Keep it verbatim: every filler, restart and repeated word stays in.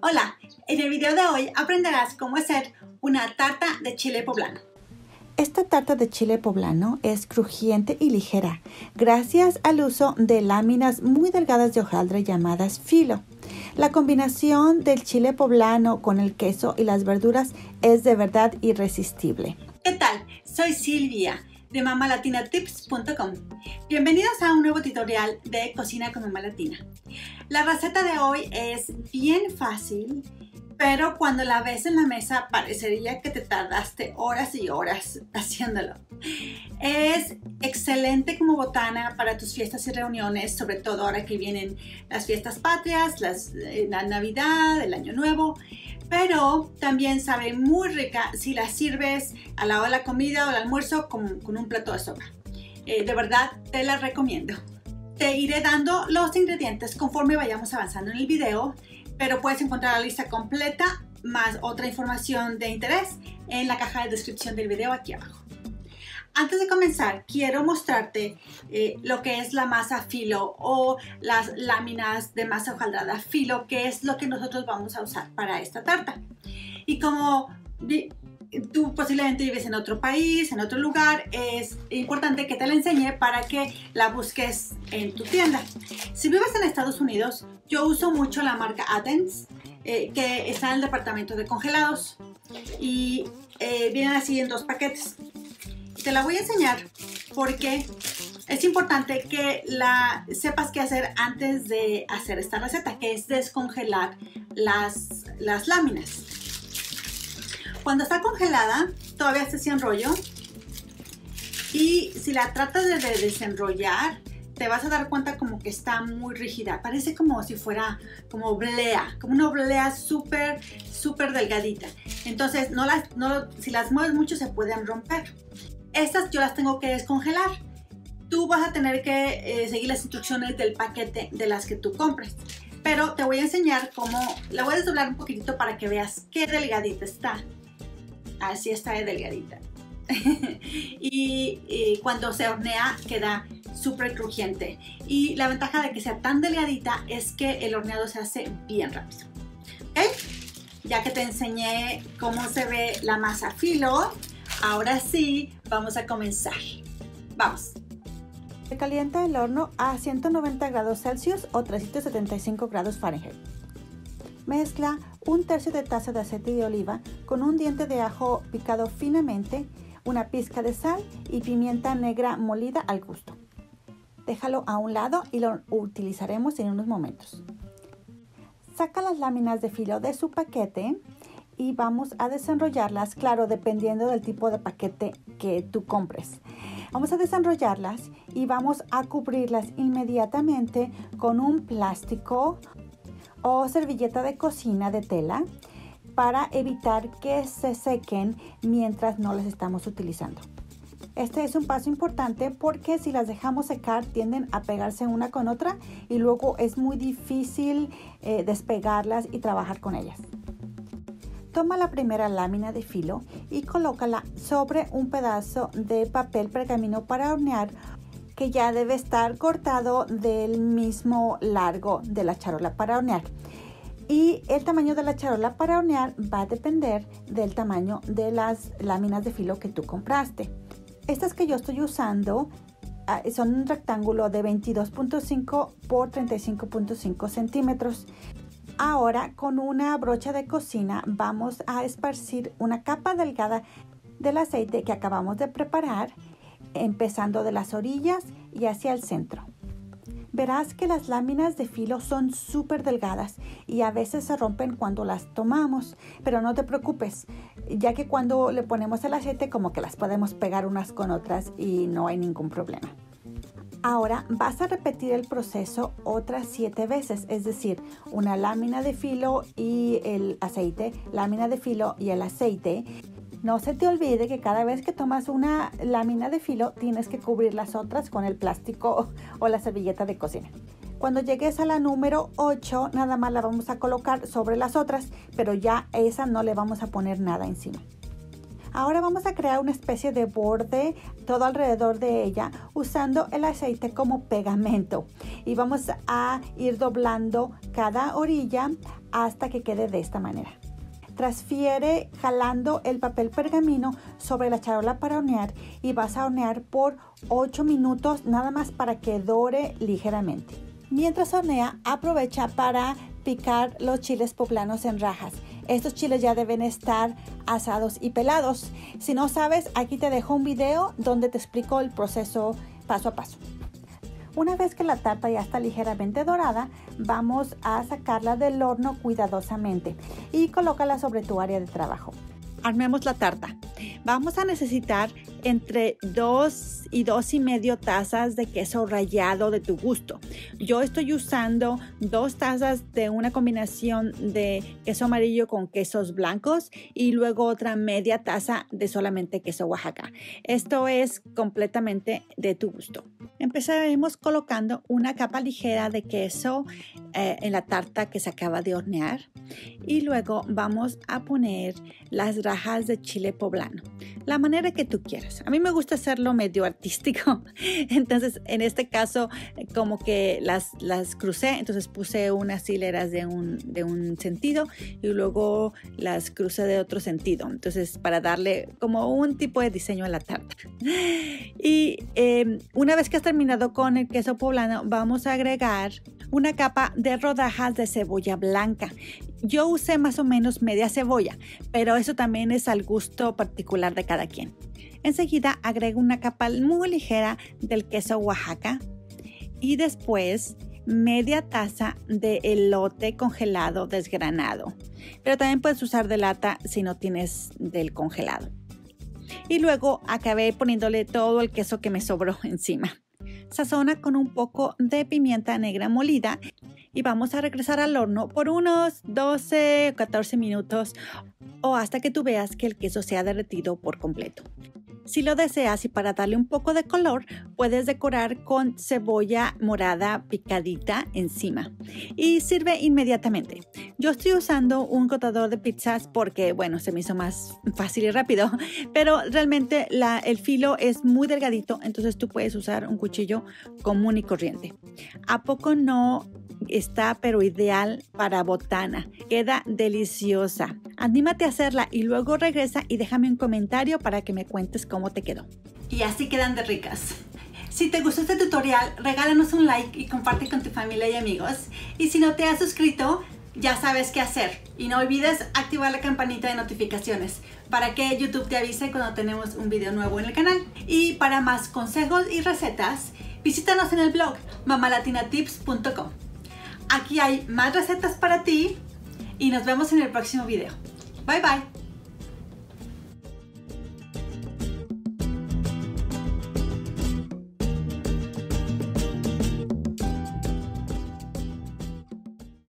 Hola, en el video de hoy aprenderás cómo hacer una tarta de chile poblano. Esta tarta de chile poblano es crujiente y ligera gracias al uso de láminas muy delgadas de hojaldre llamadas phyllo. La combinación del chile poblano con el queso y las verduras es de verdad irresistible. ¿Qué tal? Soy Silvia de mamalatinatips punto com. Bienvenidos a un nuevo tutorial de Cocina con Mamá Latina. La receta de hoy es bien fácil, pero cuando la ves en la mesa parecería que te tardaste horas y horas haciéndolo. Es excelente como botana para tus fiestas y reuniones, sobre todo ahora que vienen las fiestas patrias, las, la Navidad, el Año Nuevo. Pero también sabe muy rica si la sirves a la hora de la comida o el almuerzo con, con un plato de sopa. Eh, de verdad, te la recomiendo. Te iré dando los ingredientes conforme vayamos avanzando en el video, pero puedes encontrar la lista completa más otra información de interés en la caja de descripción del video aquí abajo. Antes de comenzar, quiero mostrarte eh, lo que es la masa phyllo o las láminas de masa hojaldrada phyllo, que es lo que nosotros vamos a usar para esta tarta. Y como tú posiblemente vives en otro país, en otro lugar, es importante que te la enseñe para que la busques en tu tienda. Si vives en Estados Unidos, yo uso mucho la marca Athens, eh, que está en el departamento de congelados. Y eh, vienen así en dos paquetes. Te la voy a enseñar porque es importante que la sepas qué hacer antes de hacer esta receta, que es descongelar las, las láminas. Cuando está congelada, todavía está sin rollo, y si la tratas de desenrollar, te vas a dar cuenta como que está muy rígida. Parece como si fuera como oblea, como una oblea súper, súper delgadita. Entonces, no las, no, si las mueves mucho, se pueden romper. Estas yo las tengo que descongelar. Tú vas a tener que eh, seguir las instrucciones del paquete de las que tú compres. Pero te voy a enseñar cómo... La voy a desdoblar un poquitito para que veas qué delgadita está. Así está de delgadita. y, y cuando se hornea queda súper crujiente. Y la ventaja de que sea tan delgadita es que el horneado se hace bien rápido. ¿Ok? Ya que te enseñé cómo se ve la masa phyllo, ahora sí, vamos a comenzar. ¡Vamos! Se calienta el horno a ciento noventa grados Celsius o trescientos setenta y cinco grados Fahrenheit. Mezcla un tercio de taza de aceite de oliva con un diente de ajo picado finamente, una pizca de sal y pimienta negra molida al gusto. Déjalo a un lado y lo utilizaremos en unos momentos. Saca las láminas de phyllo de su paquete y vamos a desenrollarlas, claro, dependiendo del tipo de paquete que tú compres. Vamos a desenrollarlas y vamos a cubrirlas inmediatamente con un plástico o servilleta de cocina de tela para evitar que se sequen mientras no las estamos utilizando. Este es un paso importante porque si las dejamos secar tienden a pegarse una con otra y luego es muy difícil eh, despegarlas y trabajar con ellas. Toma la primera lámina de phyllo y colócala sobre un pedazo de papel pergamino para hornear que ya debe estar cortado del mismo largo de la charola para hornear. Y el tamaño de la charola para hornear va a depender del tamaño de las láminas de phyllo que tú compraste. Estas que yo estoy usando son un rectángulo de veintidós punto cinco por treinta y cinco punto cinco centímetros. Ahora, con una brocha de cocina vamos a esparcir una capa delgada del aceite que acabamos de preparar, empezando de las orillas y hacia el centro. Verás que las láminas de phyllo son súper delgadas y a veces se rompen cuando las tomamos, pero no te preocupes, ya que cuando le ponemos el aceite como que las podemos pegar unas con otras y no hay ningún problema. Ahora vas a repetir el proceso otras siete veces, es decir, una lámina de phyllo y el aceite, lámina de phyllo y el aceite. No se te olvide que cada vez que tomas una lámina de phyllo tienes que cubrir las otras con el plástico o la servilleta de cocina. Cuando llegues a la número ocho, nada más la vamos a colocar sobre las otras, pero ya a esa no le vamos a poner nada encima. Ahora vamos a crear una especie de borde todo alrededor de ella usando el aceite como pegamento y vamos a ir doblando cada orilla hasta que quede de esta manera. Transfiere jalando el papel pergamino sobre la charola para hornear y vas a hornear por ocho minutos nada más para que dore ligeramente. Mientras hornea, aprovecha para picar los chiles poblanos en rajas. Estos chiles ya deben estar asados y pelados. Si no sabes, aquí te dejo un video donde te explico el proceso paso a paso. Una vez que la tarta ya está ligeramente dorada, vamos a sacarla del horno cuidadosamente y colócala sobre tu área de trabajo. Armemos la tarta. Vamos a necesitar entre dos y dos y medio tazas de queso rallado de tu gusto. Yo estoy usando dos tazas de una combinación de queso amarillo con quesos blancos y luego otra media taza de solamente queso Oaxaca. Esto es completamente de tu gusto. Empezaremos colocando una capa ligera de queso eh, en la tarta que se acaba de hornear y luego vamos a poner las rajas de chile poblano, la manera que tú quieras. A mí me gusta hacerlo medio artístico, entonces en este caso como que las, las crucé, entonces puse unas hileras de un, de un sentido y luego las crucé de otro sentido, entonces para darle como un tipo de diseño a la tarta. Y eh, una vez que has terminado con el queso poblano, vamos a agregar una capa de rodajas de cebolla blanca. Yo usé más o menos media cebolla, pero eso también es al gusto particular de cada quien. Enseguida agrego una capa muy ligera del queso Oaxaca y después media taza de elote congelado desgranado. Pero también puedes usar de lata si no tienes del congelado. Y luego acabé poniéndole todo el queso que me sobró encima. Sazona con un poco de pimienta negra molida y vamos a regresar al horno por unos doce a catorce minutos o hasta que tú veas que el queso se ha derretido por completo. Si lo deseas y para darle un poco de color, puedes decorar con cebolla morada picadita encima y sirve inmediatamente. Yo estoy usando un cortador de pizzas porque, bueno, se me hizo más fácil y rápido, pero realmente la, el filo es muy delgadito, entonces tú puedes usar un cuchillo común y corriente. ¿A poco no está pero ideal para botana? Queda deliciosa. Anímate a hacerla y luego regresa y déjame un comentario para que me cuentes cómo te quedó. Y así quedan de ricas. Si te gustó este tutorial, regálanos un like y comparte con tu familia y amigos. Y si no te has suscrito, ya sabes qué hacer. Y no olvides activar la campanita de notificaciones para que YouTube te avise cuando tenemos un video nuevo en el canal. Y para más consejos y recetas, visítanos en el blog mamalatinatips punto com. Aquí hay más recetas para ti y nos vemos en el próximo video. Bye bye.